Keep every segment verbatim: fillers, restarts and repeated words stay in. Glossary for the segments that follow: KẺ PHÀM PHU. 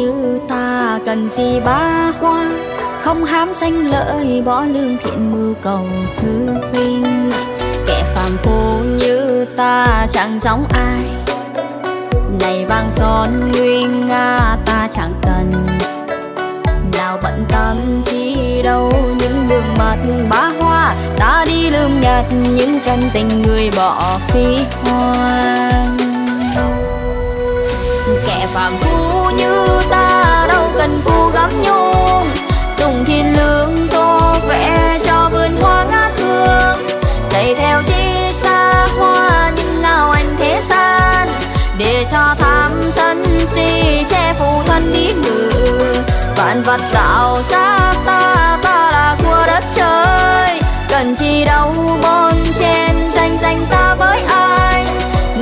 như ta cần gì ba hoa, không hám danh lợi bỏ lương thiện mưu cầu hư vinh. Kẻ phàm phu như ta chẳng giống ai, này vàng son nguyên nga ta chẳng cần. Nào bận tâm chi đâu những đường mật bá hoa, ta đi lượm nhặt những chân tình người bỏ phí hoang. Kẻ phàm phu như ta đâu cần phu gấm nhung, dùng thiên lương tô vẽ cho vườn hoa ngát hương. Dạy theo chi xa hoa những ngao anh thế gian, để cho tham sân si che phủ thân ý ngự. Vạn vật tạo ra ta, ta là của đất trời, cần chi đâu bon chen tranh danh ta với ai.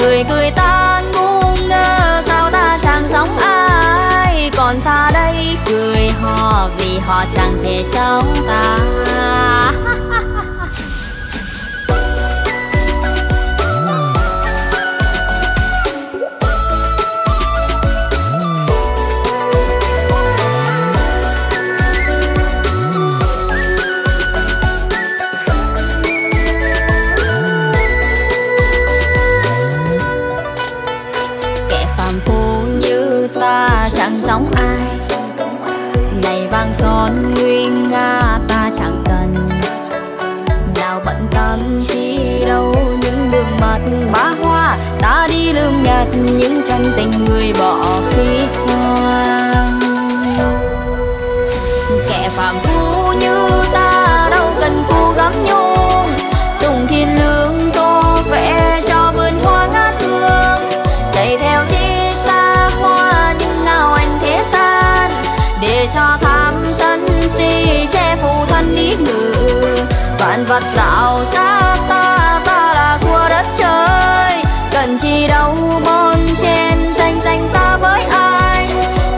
Người cười ta ngu ngơ sao ta chẳng giống ai, còn ta đây cười họ vì họ chẳng thể giống ta. Giống ai này vàng son nguyên nga ta chẳng cần. Nào bận tâm chi đâu những đường mật bá hoa, ta đi lượm nhặt những chân tình người bỏ phí hoang. Kẻ phàm phu như ta đâu cần phu gấm nhung, dùng thiên lương tô vẽ cho vườn hoa ngát hương. Chạy theo chi xa hoa những ngao anh thế gian, để cho tham sân si che phủ thân ý ngự. Vạn vật tạo ra ta, ta là của đất trời, cần chi đâu bon chen tranh danh ta với ai.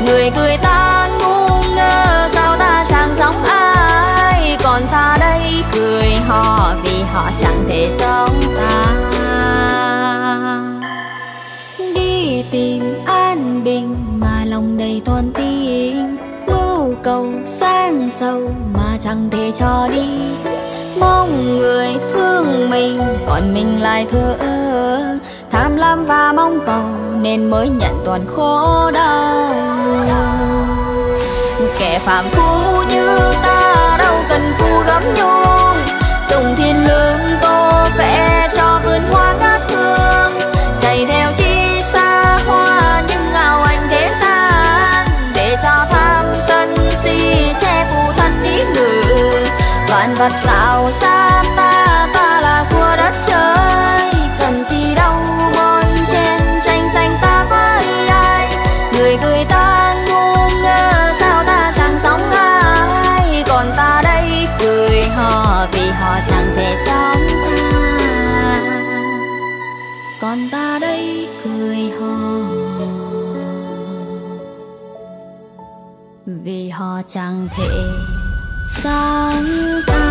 Người cười ta ngu ngơ sao ta chẳng giống ai, còn ta đây cười họ vì họ chẳng thể giống ta. Tìm an bình mà lòng đầy toàn tin, mưu cầu sang sâu mà chẳng thể cho đi. Mong người thương mình còn mình lại thờ ơ, tham lam và mong cầu nên mới nhận toàn khổ đau. Kẻ phàm phu như ta đâu cần phu gấm nhung, dùng thiên lương tô vẽ cho vườn hoa ngát hương. Chạy theo chi xa hoa những ngao anh thế gian, để cho tham sân si che phủ thân ý ngự. Vạn vật tạo ra ta, ta là của đất trời, cần chi đâu bon chen tranh danh ta với ai. Người cười ta ngu ngơ sao ta chẳng giống ai, còn ta đây cười họ vì họ chẳng thể sống ta. Còn ta đây cười họ vì họ chẳng thể sáng tạo.